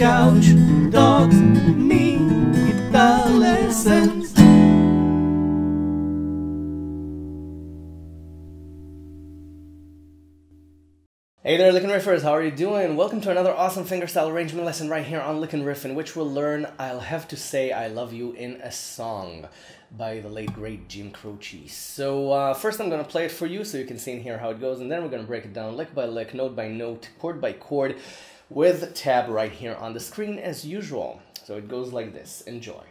couch, dogs, me, guitar lessons. Hey there, Lickin' Riffers, how are you doing? Welcome to another awesome fingerstyle arrangement lesson right here on Lickin' Riffin', which we'll learn I'll Have to Say I Love You in a Song by the late great Jim Croce. So first I'm going to play it for you so you can see and hear how it goes, and then we're going to break it down lick by lick, note by note, chord by chord, with tab right here on the screen as usual. So it goes like this. Enjoy.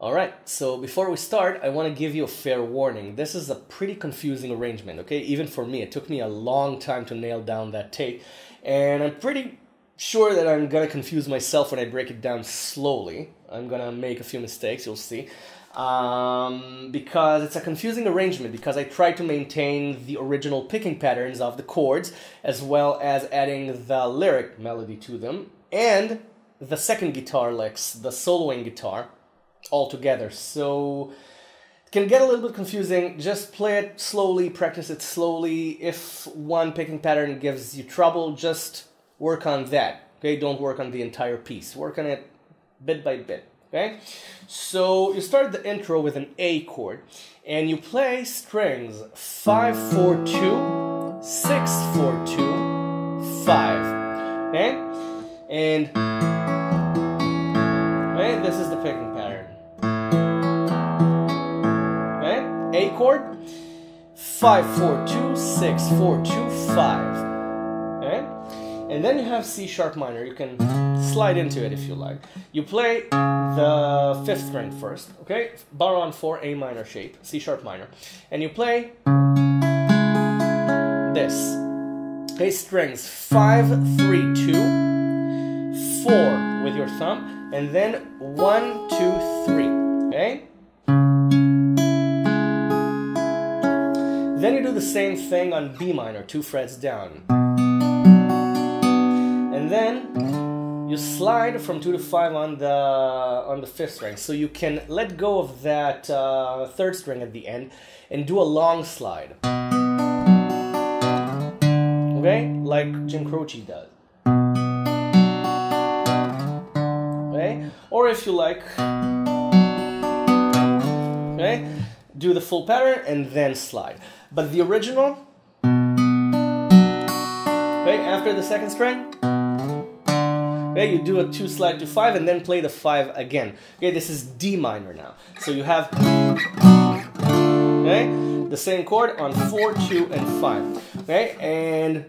Alright, so before we start, I want to give you a fair warning. This is a pretty confusing arrangement, okay? Even for me, it took me a long time to nail down that take, and I'm pretty sure that I'm going to confuse myself when I break it down slowly. I'm going to make a few mistakes, you'll see, because it's a confusing arrangement, because I tried to maintain the original picking patterns of the chords, as well as adding the lyric melody to them, and the second guitar licks, the soloing guitar, all together. So it can get a little bit confusing. Just play it slowly, practice it slowly. If one picking pattern gives you trouble, just work on that, okay? Don't work on the entire piece. Work on it bit by bit, okay? So you start the intro with an A chord, and you play strings 5-4-2, 6-4-2, 5, okay? And okay, this is the picking pattern. A chord, 5-4-2, 6-4-2, 5. Okay? And then you have C sharp minor. You can slide into it if you like. You play the fifth string first, okay? Bar on 4, A minor shape, C sharp minor. And you play this. Okay, strings 5-3-2, 4 with your thumb, and then 1-2-3. Okay? Then you do the same thing on B minor, 2 frets down. And then you slide from 2 to 5 on the fifth string. So you can let go of that third string at the end and do a long slide. Okay? Like Jim Croce does. Okay? Or if you like, okay? Do the full pattern and then slide. But the original, okay, after the second string, okay, you do a 2 slide to 5 and then play the 5 again. Okay, this is D minor now. So you have, okay, the same chord on 4, 2, and 5. Okay, and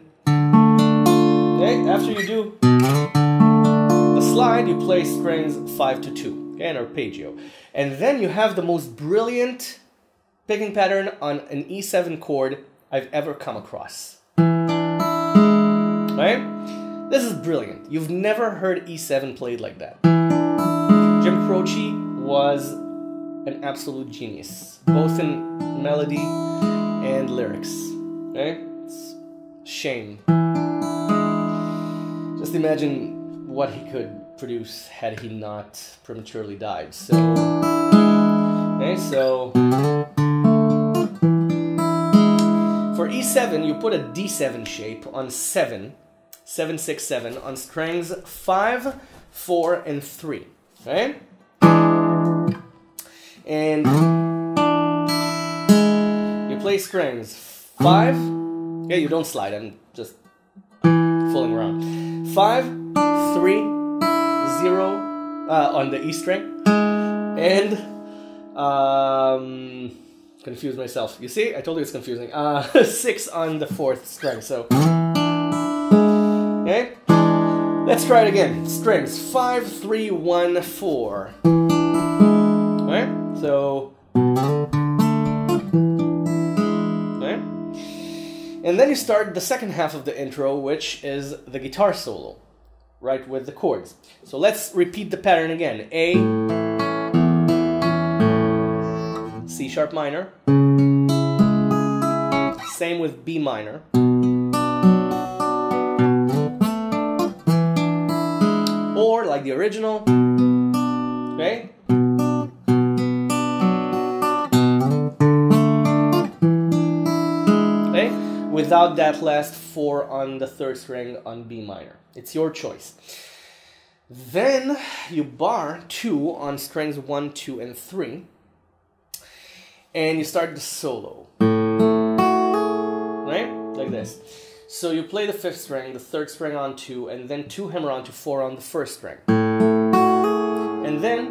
okay, after you do the slide, you play strings 5 to 2, okay, an arpeggio, and then you have the most brilliant picking pattern on an E7 chord I've ever come across. Right? This is brilliant. You've never heard E7 played like that. Jim Croce was an absolute genius, both in melody and lyrics. Okay? It's a shame. Just imagine what he could produce had he not prematurely died. So, okay, so for E7, you put a D7 shape on 7, 7, 6, 7, on strings 5, 4, and 3, okay? And you play strings 5, yeah, you don't slide, I'm just fooling around. 5, 3, 0 on the E string, and Confused myself. You see? I told you it's confusing. 6 on the 4th string, so... Okay? Let's try it again. Strings. 5, 3, 1, 4. Alright? So... Alright? And then you start the second half of the intro, which is the guitar solo. Right? With the chords. So let's repeat the pattern again. A... C sharp minor, same with B minor, or like the original, okay? Okay? Without that last 4 on the 3rd string on B minor. It's your choice. Then you bar 2 on strings 1, 2, and 3. And you start the solo, right? Like this. So you play the 5th string, the 3rd string on 2, and then 2 hammer on to 4 on the 1st string. And then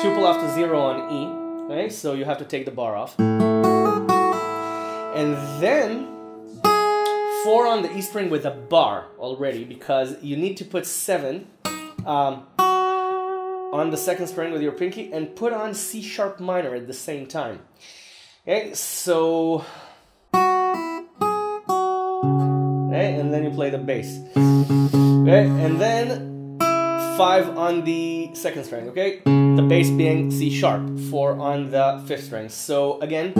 2 pull off to 0 on E, okay? So you have to take the bar off. And then 4 on the E string with a bar already, because you need to put 7 on the 2nd string with your pinky and put on C sharp minor at the same time. Okay, so... Okay, and then you play the bass. Okay, and then 5 on the 2nd string, okay? The bass being C sharp, 4 on the 5th string. So again...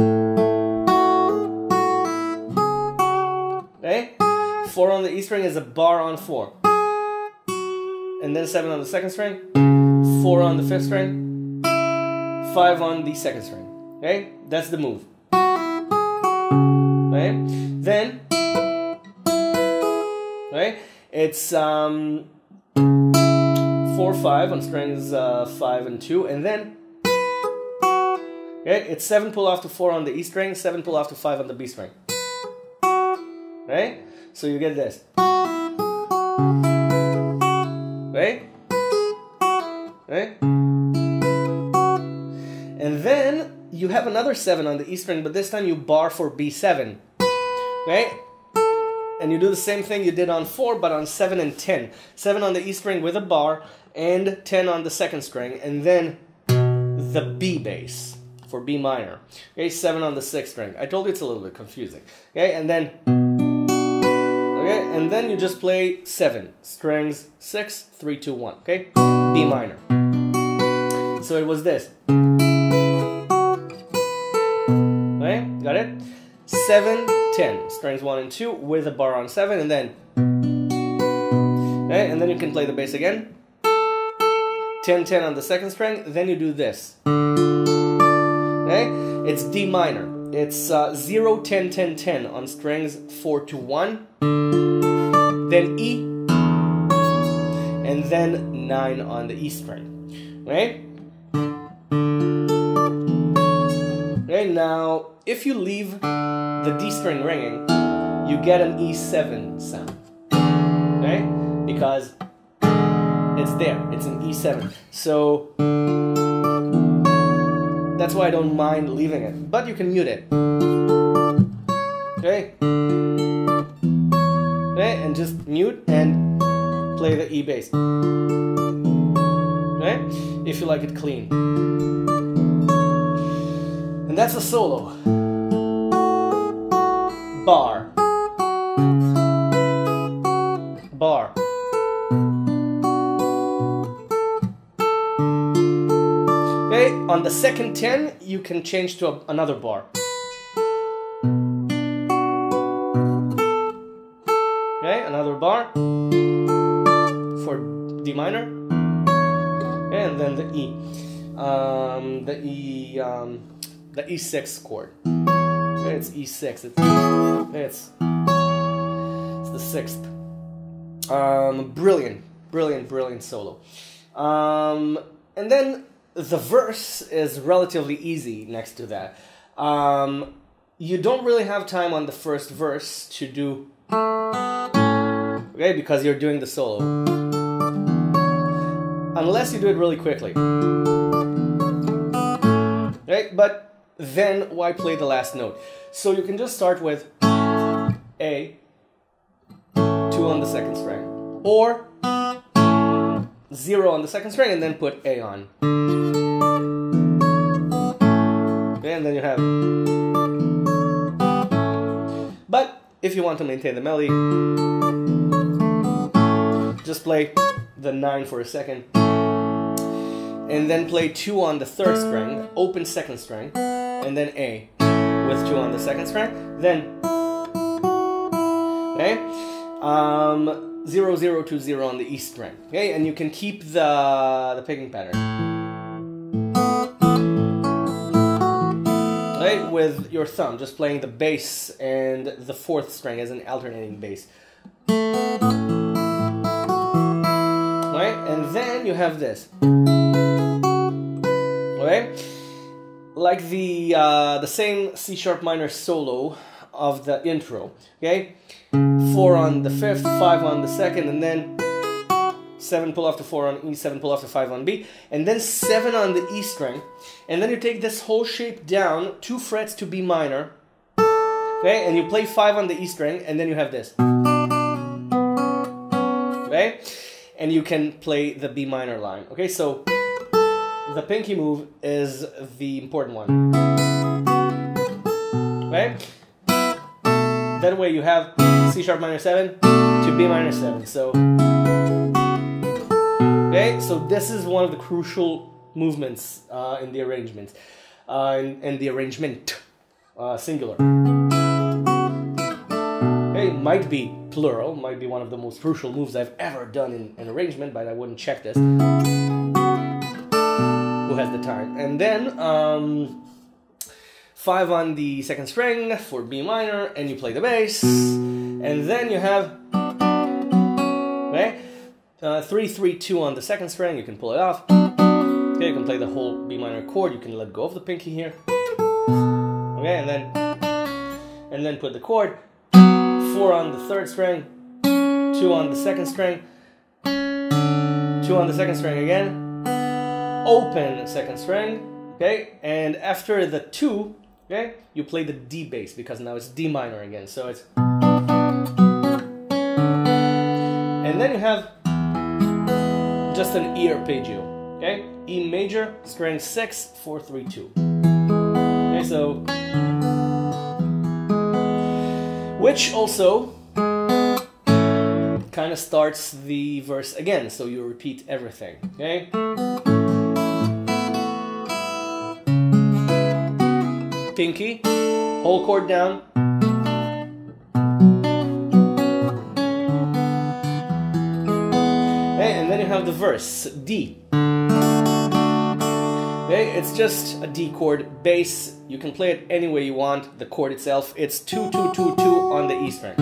Okay, 4 on the E string is a bar on 4. And then 7 on the 2nd string. 4 on the 5th string, 5 on the 2nd string, okay? That's the move, okay? Then, okay, it's 4, 5 on strings 5 and 2, and then, okay, it's 7 pull off to 4 on the E string, 7 pull off to 5 on the B string, okay? So you get this, okay? Okay? And then you have another 7 on the E string, but this time you bar for B7, okay? And you do the same thing you did on 4, but on 7 and 10. 7 on the E string with a bar, and 10 on the 2nd string, and then the B bass for B minor. Okay, 7 on the 6th string. I told you it's a little bit confusing. Okay, and then... Okay, and then you just play 7 strings, 6, 3, 2, 1, okay? B minor. So it was this. Okay, got it? 7, 10, strings 1 and 2 with a bar on 7, and then. Okay, and then you can play the bass again. 10, 10 on the 2nd string. Then you do this. Okay, it's D minor. It's 0, 10, 10, 10 on strings 4 to 1. Then E. And then 9 on the E string, right? Okay, now, if you leave the D string ringing, you get an E7 sound, okay? Because it's there, it's an E7. So, that's why I don't mind leaving it, but you can mute it, okay? Okay, and just mute and play the E bass, okay? If you like it clean. And that's a solo. Bar. Bar. Okay, on the second 10, you can change to another bar. Okay, another bar. D minor, and then the E, the E6 chord. Okay, it's E6. It's the 6th. Brilliant solo. And then the verse is relatively easy next to that. You don't really have time on the first verse to do, okay, because you're doing the solo. Unless you do it really quickly. Right? But then why play the last note? So you can just start with A, 2 on the second string, or 0 on the second string and then put A on. And then you have... But if you want to maintain the melody, just play the 9 for a second, and then play 2 on the third string, open second string, and then A with 2 on the second string, then okay, 0, 0, 2, 0 on the E string, okay, and you can keep the picking pattern, okay, with your thumb, just playing the bass and the fourth string as an alternating bass. And then you have this, okay, like the same C sharp minor solo of the intro, okay, 4 on the 5th, 5 on the 2nd, and then 7 pull off to 4 on E, 7 pull off to 5 on B, and then 7 on the E string, and then you take this whole shape down 2 frets to B minor, okay, and you play 5 on the E string, and then you have this, okay. And you can play the B minor line. Okay, so the pinky move is the important one. Okay? That way you have C sharp minor 7 to B minor 7. So, okay, so this is one of the crucial movements in the arrangement. In the arrangement, singular. Okay, might be plural, might be one of the most crucial moves I've ever done in an arrangement, but I wouldn't check this. Who has the time? And then 5 on the second string for B minor, and you play the bass, and then you have, okay, 3, 3, 2 on the second string, you can pull it off, okay, you can play the whole B minor chord, you can let go of the pinky here, okay, and then put the chord, 4 on the third string, 2 on the second string, 2 on the second string again, open second string, okay, and after the 2, okay, you play the D bass because now it's D minor again, so it's, and then you have just an E arpeggio, okay, E major, string 6, 4, 3, 2, okay, so, which also kind of starts the verse again, so you repeat everything, okay? Pinky, whole chord down. Okay, and then you have the verse, D. Okay, it's just a D chord bass. You can play it any way you want. The chord itself, it's 2 2 2 2 on the E string,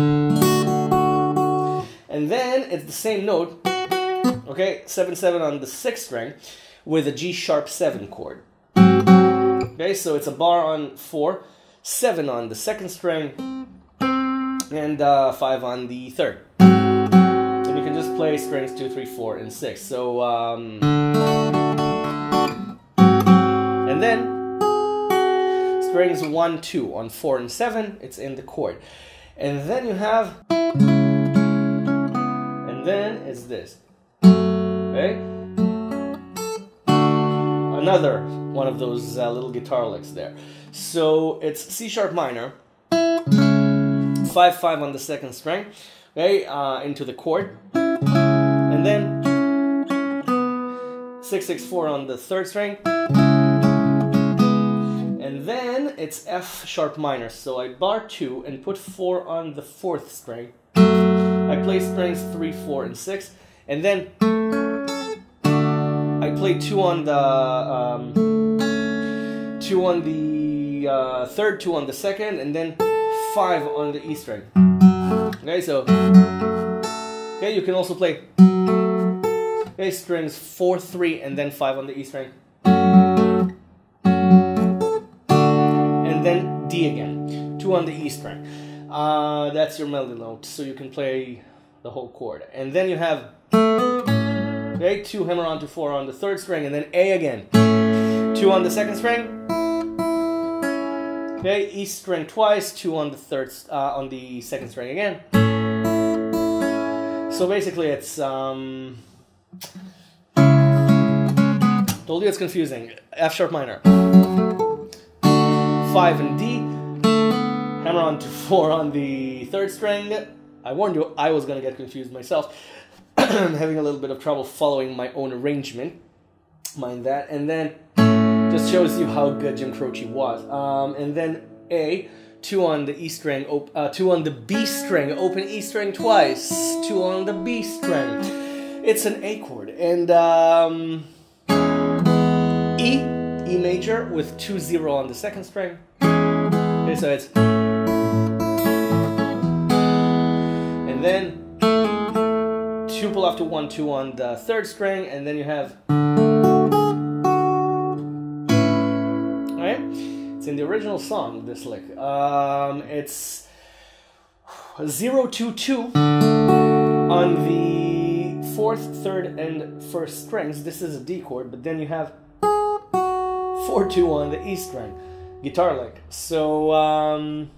and then it's the same note. Okay, 7 7 on the sixth string with a G sharp 7 chord. Okay, so it's a bar on 4, 7 on the second string, and 5 on the third. And you can just play strings 2, 3, 4, and 6. So. And then strings 1, 2 on 4 and 7, it's in the chord. And then you have, and then it's this, okay? Another one of those little guitar licks there. So it's C sharp minor, 5, 5 on the second string, okay, into the chord, and then 6, 6, 4 on the third string, and then it's F sharp minor, so I bar 2 and put 4 on the 4th string. I play strings 3, 4, and 6, and then I play 2 on the 3rd, 2 on the 2nd, and then 5 on the E string. Okay, so okay, you can also play okay, strings 4, 3, and then 5 on the E string. Then D again, 2 on the E string. That's your melody note, so you can play the whole chord. And then you have okay, 2 hammer on to 4 on the third string, and then A again, 2 on the second string, Okay, E string twice, 2 on the third, on the second string again. So basically, it's told you it's confusing. F sharp minor, 5 and D, hammer on to 4 on the third string. I warned you, I was gonna get confused myself. I'm having a little bit of trouble following my own arrangement, mind that, and then just shows you how good Jim Croce was. And then A, 2 on the E string, 2 on the B string, open E string twice, 2 on the B string. It's an A chord, and E, E major with 2-0 on the second string. Okay, so it's, and then tuple after 1-2 on the third string, and then you have. Alright? It's in the original song, this lick. It's 0-2-2 on the fourth, third, and first strings. This is a D chord, but then you have 4-2 on the E string. Guitar lick. So,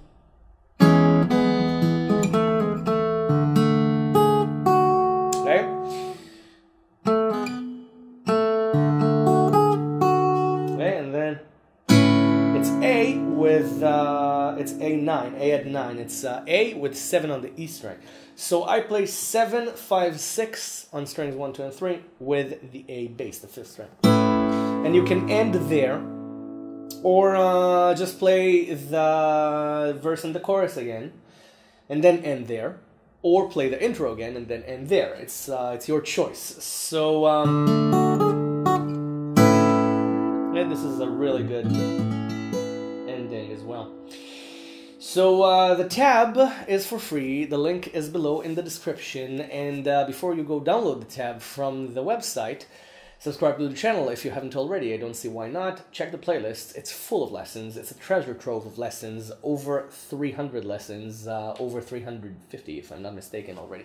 it's A9, A at 9. It's A with 7 on the E string. So I play 7, 5, 6 on strings 1, 2, and 3 with the A bass, the 5th string. And you can end there, or just play the verse and the chorus again, and then end there, or play the intro again and then end there. It's your choice. So, yeah, this is a really good ending as well. So the tab is for free, the link is below in the description, and before you go download the tab from the website, subscribe to the channel if you haven't already, I don't see why not. Check the playlist, it's full of lessons, it's a treasure trove of lessons, over 300 lessons, over 350 if I'm not mistaken already.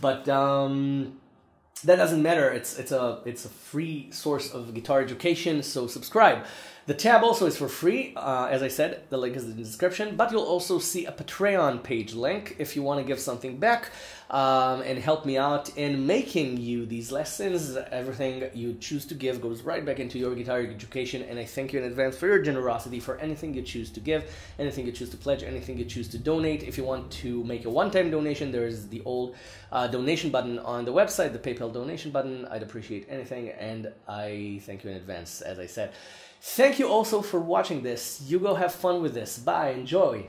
But that doesn't matter, it's a free source of guitar education, so subscribe. The tab also is for free, as I said, the link is in the description, but you'll also see a Patreon page link if you want to give something back and help me out in making you these lessons. Everything you choose to give goes right back into your guitar education, and I thank you in advance for your generosity, for anything you choose to give, anything you choose to pledge, anything you choose to donate. If you want to make a one-time donation, there is the old donation button on the website, the PayPal donation button. I'd appreciate anything, and I thank you in advance, as I said. Thank you also for watching this. You go have fun with this. Bye. Enjoy.